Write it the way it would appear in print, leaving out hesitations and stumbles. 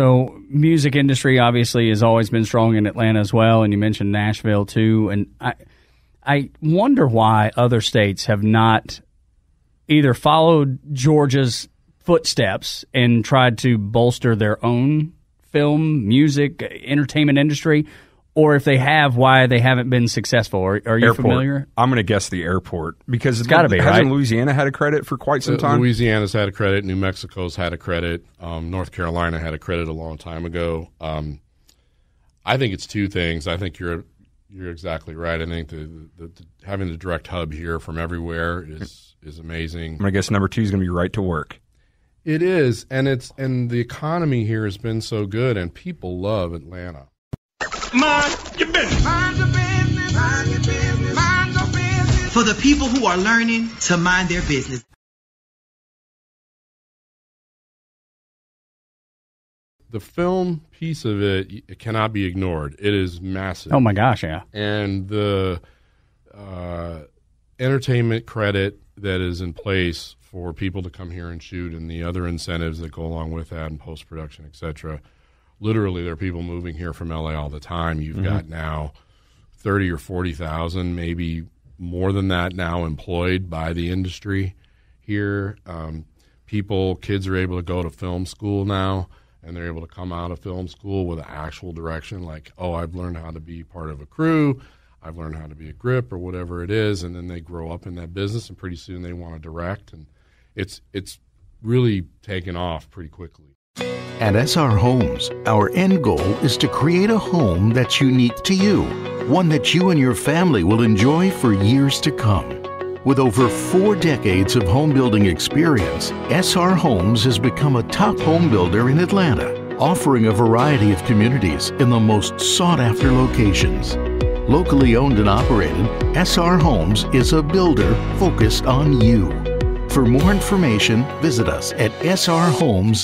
So music industry obviously has always been strong in Atlanta as well, and you mentioned Nashville too. And I wonder why other states have not either followed Georgia's footsteps and tried to bolster their own film, music, entertainment industry, or if they have, why they haven't been successful. Are you familiar? I'm going to guess the airport, because it's got to be, right? Hasn't Louisiana had a credit for quite some time? Louisiana's had a credit. New Mexico's had a credit. North Carolina had a credit a long time ago. I think it's two things. I think you're exactly right. I think the having the direct hub here from everywhere is amazing. I'm going to guess number two is going to be right to work. It is, and the economy here has been so good, and people love Atlanta. Mind your business. Mind your business. Mind your business. Mind your business. For the people who are learning to mind their business. The film piece of it cannot be ignored. It is massive. Oh my gosh, yeah. And the entertainment credit that is in place for people to come here and shoot, and the other incentives that go along with that, and post-production, et cetera. Literally, there are people moving here from L.A. all the time. You've got now 30 or 40,000, maybe more than that now, employed by the industry here. Kids are able to go to film school now, and they're able to come out of film school with an actual direction, like, oh, I've learned how to be part of a crew, I've learned how to be a grip, or whatever it is, and then they grow up in that business, and pretty soon they want to direct, and it's really taken off pretty quickly. At SR Homes, our end goal is to create a home that's unique to you, one that you and your family will enjoy for years to come. With over 4 decades of home building experience, SR Homes has become a top home builder in Atlanta, offering a variety of communities in the most sought-after locations. Locally owned and operated, SR Homes is a builder focused on you. For more information, visit us at srhomes.com.